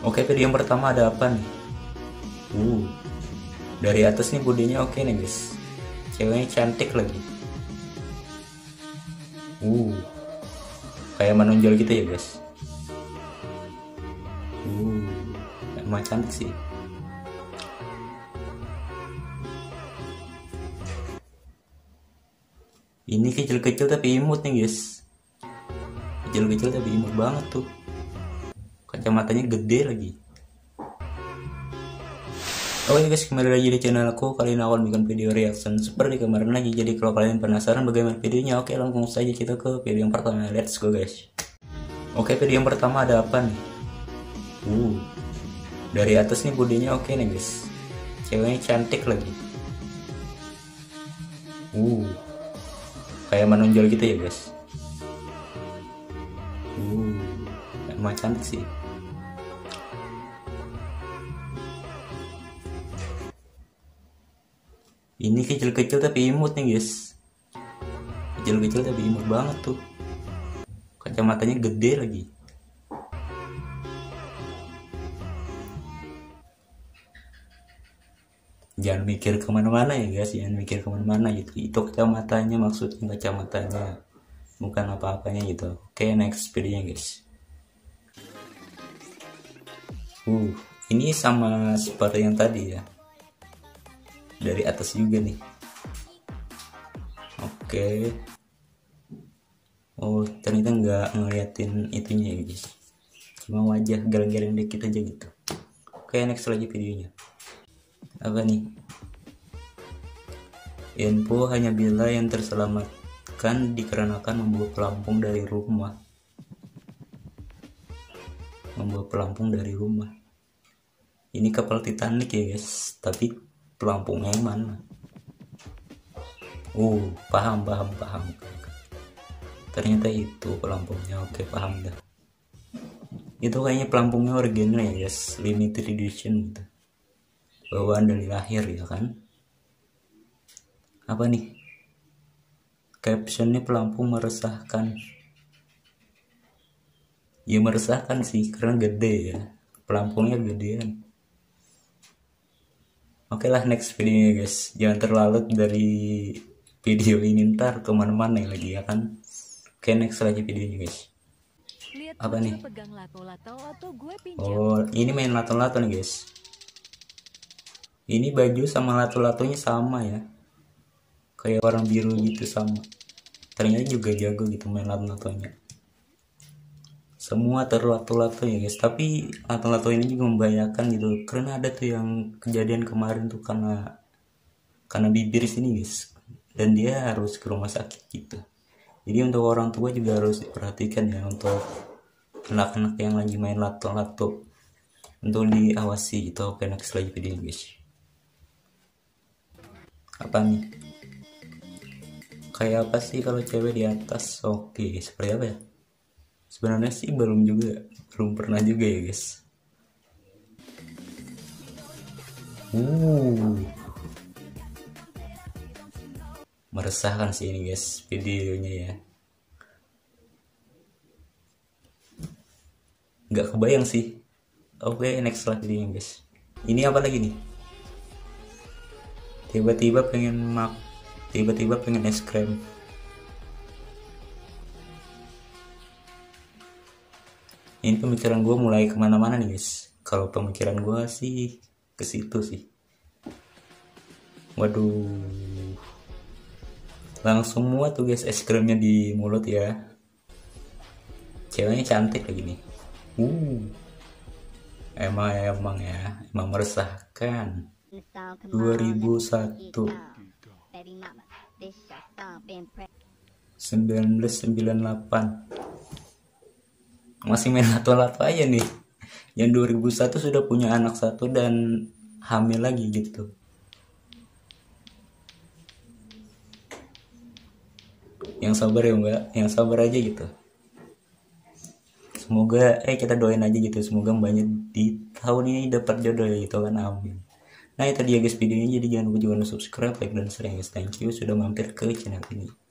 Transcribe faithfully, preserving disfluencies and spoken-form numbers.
Oke, video yang pertama ada apa nih? Uh, dari atas nih bodinya oke nih guys. Ceweknya cantik lagi. Uh, kayak menonjol gitu ya guys. Uh, emang cantik sih. Ini kecil-kecil tapi imut nih guys. Kecil-kecil tapi imut banget tuh. Kacamatanya gede lagi. Oke guys, kembali lagi di channel aku. Kali ini aku akan bikin video reaction seperti kemarin lagi. Jadi kalau kalian penasaran bagaimana videonya, oke langsung saja kita ke video yang pertama. Let's go guys. Oke, video yang pertama ada apa nih? Uh, dari atas nih bodinya oke nih guys. Ceweknya cantik lagi. Uh. Kayak menonjol gitu ya guys. Uh, emang cantik sih. Ini kecil-kecil tapi imut nih guys. Kecil-kecil tapi imut banget tuh. Kacamatanya gede lagi. Jangan mikir kemana-mana ya guys, jangan mikir kemana-mana gitu. Itu kacamatanya, maksudnya kacamatanya, bukan apa-apanya gitu. Oke, next videonya guys. Uh, ini sama seperti yang tadi ya. Dari atas juga nih. Oke. Oh, ternyata nggak ngeliatin itunya ya guys. Cuma wajah geleng-geleng dikit aja gitu. Oke, next lagi videonya. Apa nih? Info hanya bila yang terselamatkan dikarenakan membawa pelampung dari rumah. Membawa pelampung dari rumah. Ini kapal Titanic ya guys, tapi pelampungnya yang mana? Uh, paham paham paham. Ternyata itu pelampungnya, oke paham dah. Itu kayaknya pelampungnya original ya guys, limited edition gitu. Bawaan dari lahir ya kan. Apa nih captionnya? Pelampung meresahkan ya, meresahkan sih karena gede ya, pelampungnya gedean. Oke lah, next video ya guys. Jangan terlalu dari video ini, ntar kemana-mana lagi ya kan. Oke, next lagi videonya guys. Apa nih? Oh, ini main lato-lato nih guys. Ini baju sama lato-latonya sama ya, kayak warna biru gitu sama. Ternyata juga jago gitu main lato-latonya. Semua terlato-lato ya guys, tapi lato-lato ini juga membahayakan gitu. Karena ada tuh yang kejadian kemarin tuh karena karena bibir sini guys, dan dia harus ke rumah sakit gitu. Jadi untuk orang tua juga harus diperhatikan ya, untuk anak-anak yang lagi main lato-lato, untuk diawasi gitu. Oke, next lagi video guys. Apa nih? Kayak apa sih kalau cewek di atas? Oke, seperti apa ya? Sebenarnya sih belum juga, belum pernah juga ya guys. Uh, meresahkan sih ini guys videonya ya. Nggak kebayang sih. Oke, next lah videonya guys. Ini apa lagi nih? Tiba-tiba pengen mak, tiba-tiba pengen es krim. Ini pemikiran gue mulai kemana-mana nih guys. Kalau pemikiran gue sih ke situ sih. Waduh, langsung muat tuh guys es krimnya di mulut ya. Ceweknya cantik lagi nih. Uh, emang emang ya, emang meresahkan. dua ribu satu, seribu sembilan ratus sembilan puluh delapan, masih main lato-lato aja nih. Yang dua ribu satu sudah punya anak satu dan hamil lagi gitu. Yang sabar ya mbak, yang sabar aja gitu. Semoga eh kita doain aja gitu, semoga banyak di tahun ini dapat jodoh gitu kan, amin. Nah itu dia guys videonya, jadi jangan lupa juga subscribe, like, dan share guys. Thank you sudah mampir ke channel ini.